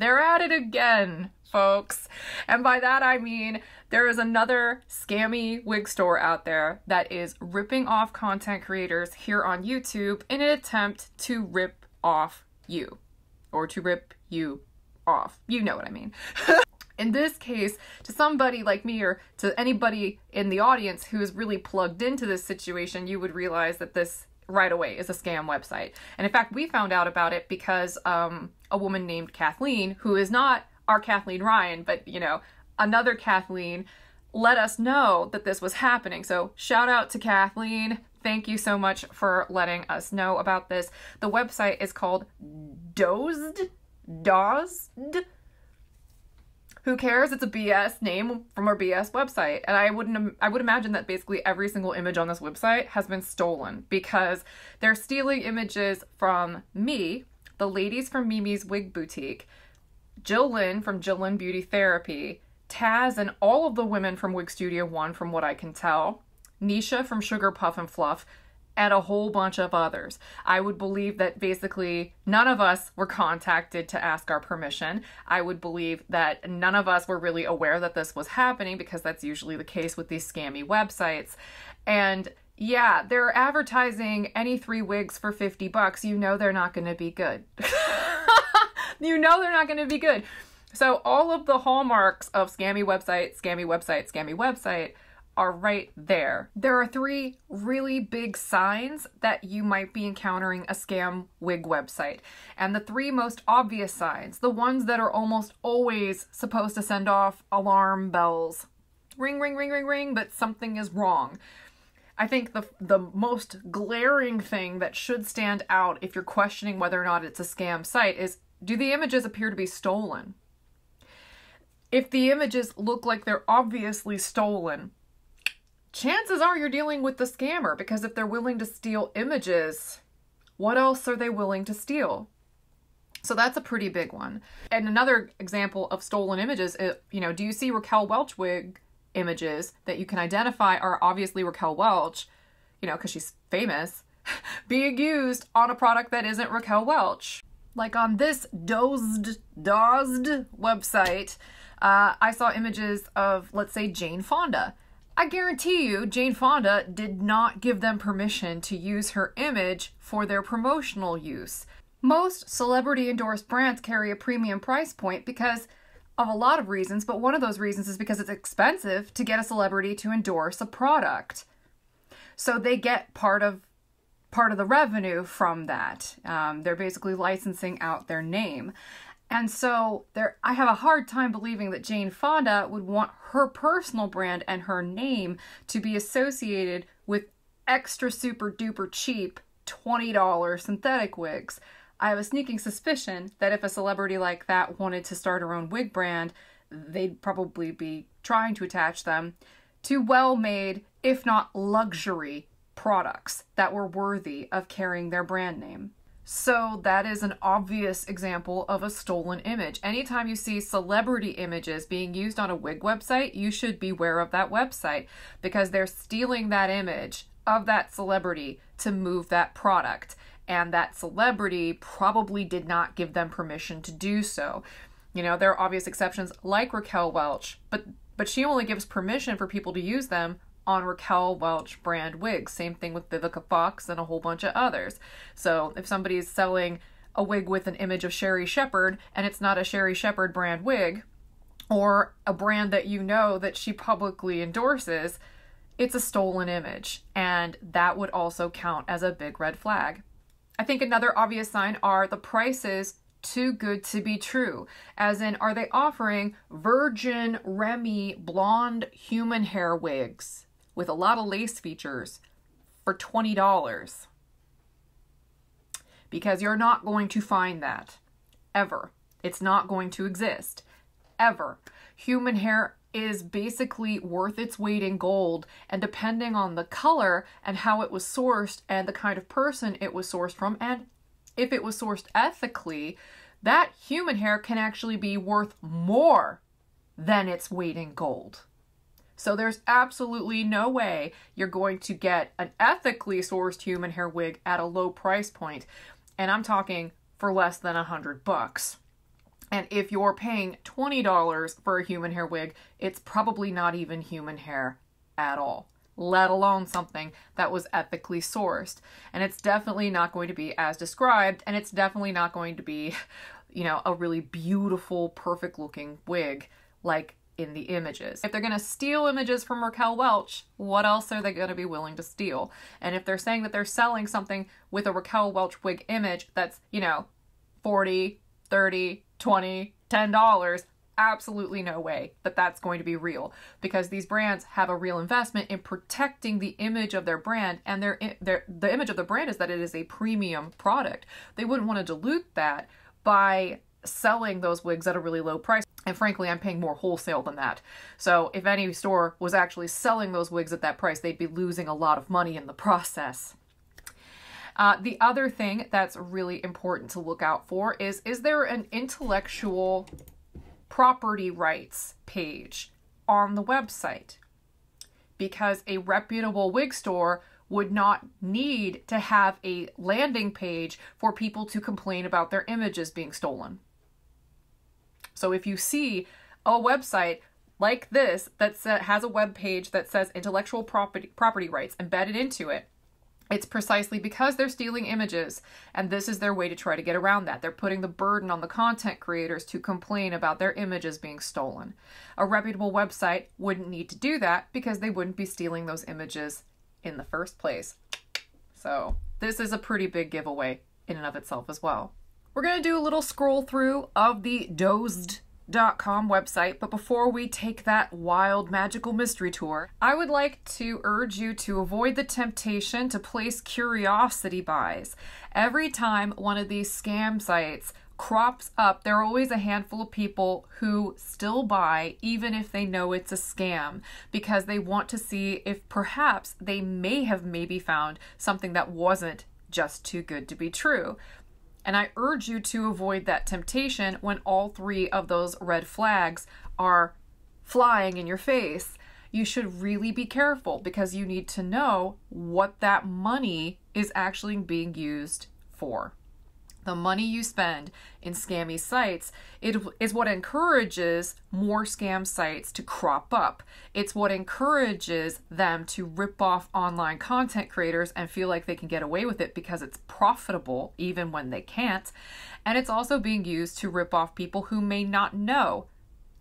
They're at it again, folks. And by that I mean there is another scammy wig store out there that is ripping off content creators here on YouTube in an attempt to rip off you, or to rip you off. You know what I mean. In this case, to somebody like me, or to anybody in the audience who is really plugged into this situation, you would realize that this right away is a scam website. And in fact, we found out about it because a woman named Kathleen, who is not our Kathleen Ryan, but you know, another Kathleen, let us know that this was happening. So shout out to Kathleen. Thank you so much for letting us know about this. The website is called Dozzt. Dozzt. Who cares? It's a BS name from our BS website. And I would imagine that basically every single image on this website has been stolen, because they're stealing images from me, the ladies from Mimi's Wig Boutique, Jill Lynn from Jill Lynn Beauty Therapy, TAZ and all of the women from Wig Studio One from what I can tell, Nisha from Sugar Puff and Fluff, and a whole bunch of others. I would believe that basically none of us were contacted to ask our permission. I would believe that none of us were really aware that this was happening, because that's usually the case with these scammy websites. And yeah, they're advertising any 3 wigs for 50 bucks. You know they're not gonna be good. You know they're not gonna be good. So all of the hallmarks of scammy website, scammy website, scammy website, are right there. There are 3 really big signs that you might be encountering a scam wig website. And the 3 most obvious signs, the ones that are almost always supposed to send off alarm bells. Ring, ring, ring, ring, ring, but something is wrong. I think the most glaring thing that should stand out if you're questioning whether or not it's a scam site is, do the images appear to be stolen? If the images look like they're obviously stolen, chances are you're dealing with the scammer, because if they're willing to steal images, what else are they willing to steal? So that's a pretty big one. And another example of stolen images is, you know, do you see Raquel Welch wig images that you can identify are obviously Raquel Welch, you know, because she's famous, being used on a product that isn't Raquel Welch? Like on this Dozzt website, I saw images of, let's say, Jane Fonda. I guarantee you Jane Fonda did not give them permission to use her image for their promotional use. Most celebrity endorsed brands carry a premium price point because of a lot of reasons, but one of those reasons is because it's expensive to get a celebrity to endorse a product. So they get part of the revenue from that. They're basically licensing out their name. And so I have a hard time believing that Jane Fonda would want her personal brand and her name to be associated with extra super duper cheap $20 synthetic wigs. I have a sneaking suspicion that if a celebrity like that wanted to start her own wig brand, they'd probably be trying to attach them to well-made, if not luxury, products that were worthy of carrying their brand name. So that is an obvious example of a stolen image. Anytime you see celebrity images being used on a wig website, you should beware of that website, because they're stealing that image of that celebrity to move that product. And that celebrity probably did not give them permission to do so. You know, there are obvious exceptions like Raquel Welch, but she only gives permission for people to use them on Raquel Welch brand wigs. Same thing with Vivica Fox and a whole bunch of others. So if somebody is selling a wig with an image of Sherri Shepherd and it's not a Sherri Shepherd brand wig, or a brand that you know that she publicly endorses, it's a stolen image. And that would also count as a big red flag. I think another obvious sign are the prices too good to be true. As in, are they offering virgin Remy blonde human hair wigs with a lot of lace features for $20? Because you're not going to find that ever. It's not going to exist ever. Human hair is basically worth its weight in gold, and depending on the color and how it was sourced and the kind of person it was sourced from, and if it was sourced ethically, that human hair can actually be worth more than its weight in gold. So there's absolutely no way you're going to get an ethically sourced human hair wig at a low price point. And I'm talking for less than $100. And if you're paying $20 for a human hair wig, it's probably not even human hair at all, let alone something that was ethically sourced. And it's definitely not going to be as described, and it's definitely not going to be, you know, a really beautiful, perfect looking wig like in the images. If they're gonna steal images from Raquel Welch, what else are they gonna be willing to steal? And if they're saying that they're selling something with a Raquel Welch wig image that's, you know, $40, $30, $20, $10, absolutely no way that that's going to be real, because these brands have a real investment in protecting the image of their brand, and the image of the brand is that it is a premium product. They wouldn't want to dilute that by selling those wigs at a really low price. And frankly, I'm paying more wholesale than that. So if any store was actually selling those wigs at that price, they'd be losing a lot of money in the process. The other thing that's really important to look out for is there an intellectual property rights page on the website? Because a reputable wig store would not need to have a landing page for people to complain about their images being stolen. So if you see a website like this that has a web page that says intellectual property rights embedded into it, it's precisely because they're stealing images, and this is their way to try to get around that. They're putting the burden on the content creators to complain about their images being stolen. A reputable website wouldn't need to do that because they wouldn't be stealing those images in the first place. So this is a pretty big giveaway in and of itself as well. We're going to do a little scroll through of the Dozzt.com website, but before we take that wild magical mystery tour, I would like to urge you to avoid the temptation to place curiosity buys. Every time one of these scam sites crops up, there are always a handful of people who still buy even if they know it's a scam, because they want to see if perhaps they may have found something that wasn't just too good to be true. And I urge you to avoid that temptation when all three of those red flags are flying in your face. You should really be careful, because you need to know what that money is actually being used for. The money you spend in scammy sites, it is what encourages more scam sites to crop up. It's what encourages them to rip off online content creators and feel like they can get away with it because it's profitable even when they can't. And it's also being used to rip off people who may not know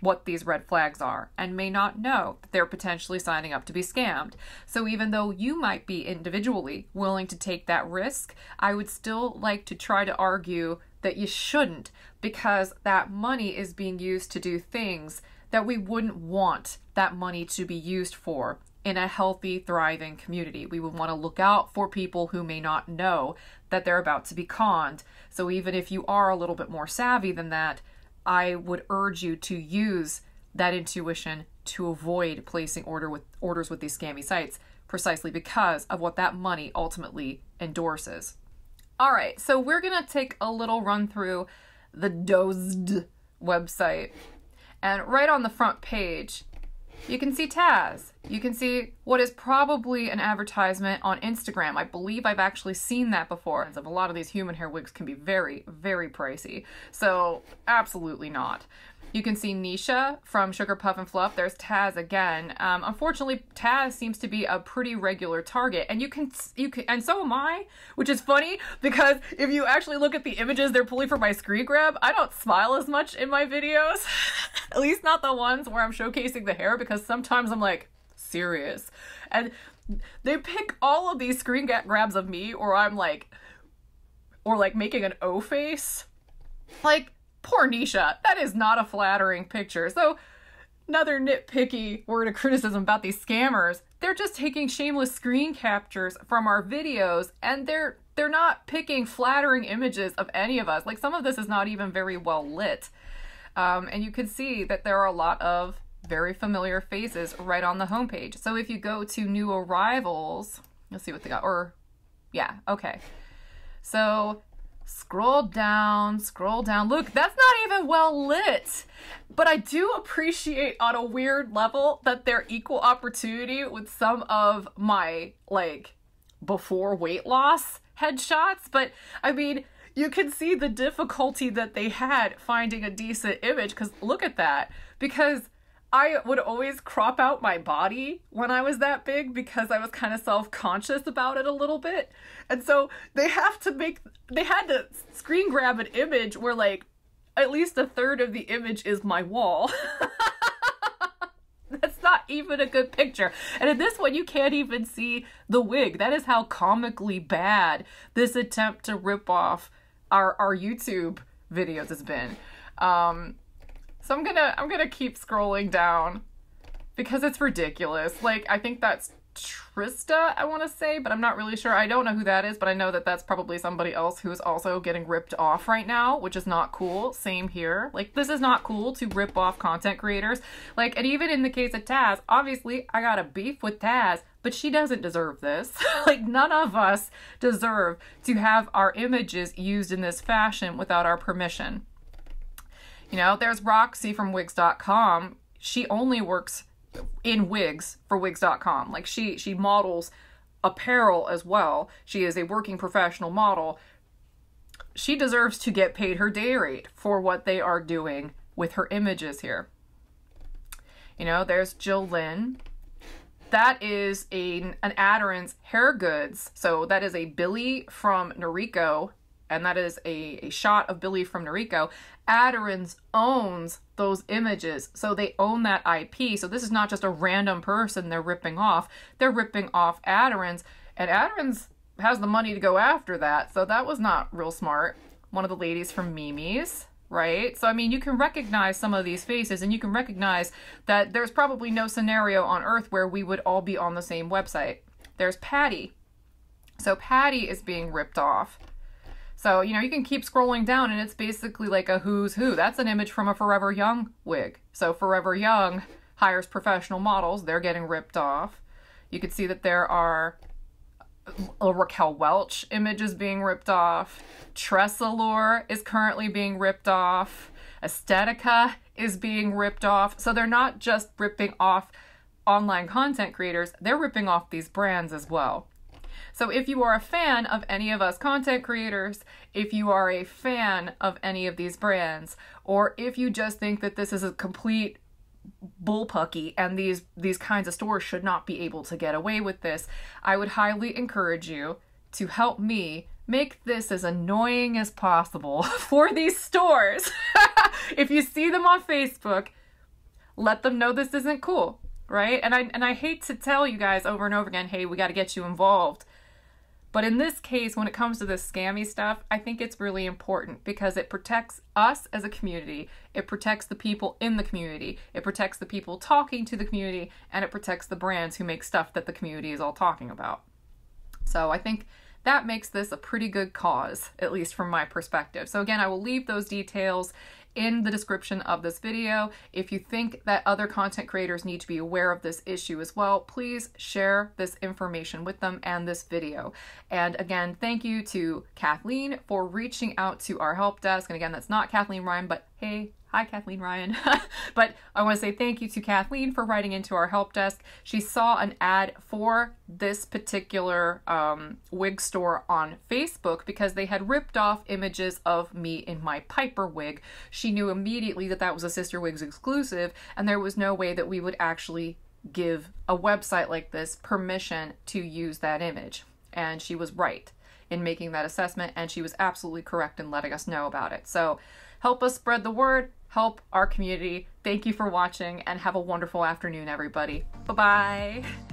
what these red flags are and may not know that they're potentially signing up to be scammed. So even though you might be individually willing to take that risk, I would still like to try to argue that you shouldn't, because that money is being used to do things that we wouldn't want that money to be used for in a healthy, thriving community. We would want to look out for people who may not know that they're about to be conned. So even if you are a little bit more savvy than that, I would urge you to use that intuition to avoid placing orders with these scammy sites, precisely because of what that money ultimately endorses. All right, so we're gonna take a little run through the Dozzt website. And right on the front page, you can see TAZ. You can see what is probably an advertisement on Instagram. I believe I've actually seen that before. A lot of these human hair wigs can be very, very pricey. So absolutely not. You can see Nisha from Sugar Puff and Fluff. There's TAZ again. Unfortunately, TAZ seems to be a pretty regular target, and you can, and so am I, which is funny because if you actually look at the images they're pulling from my screen grab, I don't smile as much in my videos, at least not the ones where I'm showcasing the hair, because sometimes I'm like, serious. And they pick all of these screen grabs of me, or I'm like, or like making an O face, like, poor Nisha. That is not a flattering picture. So another nitpicky word of criticism about these scammers. They're just taking shameless screen captures from our videos, and they're not picking flattering images of any of us. Like, some of this is not even very well lit. And you can see that there are a lot of very familiar faces right on the homepage. So if you go to new arrivals, you'll see what they got. Or, yeah, okay. So scroll down, scroll down. Look, that's not even well lit. But I do appreciate on a weird level that they're equal opportunity with some of my, like, before weight loss headshots. But I mean, You can see the difficulty that they had finding a decent image, because look at that. Because I would always crop out my body when I was that big because I was kind of self-conscious about it a little bit. And so they had to screen grab an image where like at least a third of the image is my wall. That's not even a good picture. And in this one, you can't even see the wig. That is how comically bad this attempt to rip off our YouTube videos has been. So I'm gonna keep scrolling down because it's ridiculous. Like, I think that's Trista, I want to say, but I'm not really sure. I don't know who that is, but I know that that's probably somebody else who is also getting ripped off right now, which is not cool. Same here. Like, this is not cool to rip off content creators. Like, and even in the case of Taz, obviously I got a beef with Taz, but she doesn't deserve this. Like, none of us deserve to have our images used in this fashion without our permission. You know, there's Roxy from wigs.com. She only works in wigs for wigs.com. Like, she models apparel as well. She is a working professional model. She deserves to get paid her day rate for what they are doing with her images here. You know, there's Jill Lynn. That is an Aderans hair goods. So that is a Billy from Noriko. And that is a shot of Billy from Noriko. Aderans owns those images, so they own that IP. So this is not just a random person they're ripping off. They're ripping off Aderans, and Aderans has the money to go after that. So that was not real smart. One of the ladies from Mimi's, right? So I mean, you can recognize some of these faces, and you can recognize that there's probably no scenario on earth where we would all be on the same website. There's Patty. So Patty is being ripped off. So, you know, you can keep scrolling down and it's basically like a who's who. That's an image from a Forever Young wig. So Forever Young hires professional models. They're getting ripped off. You can see that there are Raquel Welch images being ripped off. Tressallure is currently being ripped off. Estetica is being ripped off. So they're not just ripping off online content creators. They're ripping off these brands as well. So if you are a fan of any of us content creators, if you are a fan of any of these brands, or if you just think that this is a complete bullpucky and these kinds of stores should not be able to get away with this, I would highly encourage you to help me make this as annoying as possible for these stores. If you see them on Facebook, let them know this isn't cool, right? And I hate to tell you guys over and over again, hey, we got to get you involved. But in this case, when it comes to this scammy stuff, I think it's really important because it protects us as a community. It protects the people in the community. It protects the people talking to the community, and it protects the brands who make stuff that the community is all talking about. So I think that makes this a pretty good cause, at least from my perspective. So again, I will leave those details in the description of this video. If you think that other content creators need to be aware of this issue as well, please share this information with them and this video. And again, thank you to Kathleen for reaching out to our help desk. And again, that's not Kathleen Ryan, but hey, hi Kathleen Ryan. But I want to say thank you to Kathleen for writing into our help desk. She saw an ad for this particular wig store on Facebook because they had ripped off images of me in my Piper wig. She knew immediately that that was a Cyster Wigs exclusive, and there was no way that we would actually give a website like this permission to use that image. And she was right in making that assessment, and she was absolutely correct in letting us know about it. So help us spread the word, help our community. Thank you for watching, and have a wonderful afternoon, everybody. Bye-bye.